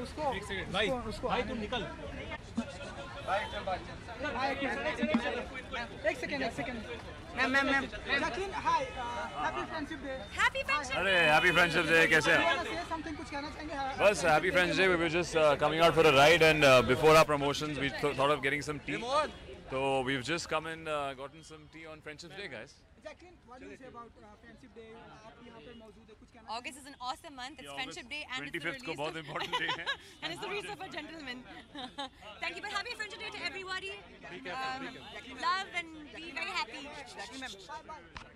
भाई तुम निकल भाई चल एक second ma'am Jacqueline hi happy friendship day कैसे हैं बस happy friendship day we were just coming out for a ride and before our promotions we thought of getting some tea so we've just come and gotten some tea on friendship day guys Jacqueline, what do you say about friendship day aap yahan pe maujood hai kuch kehna August is an awesome month it's friendship day and 25th ko bahut important day hai and it's the release of A Gentleman thank you for happy friendship day to everybody love and be very happy Jacqueline ma'am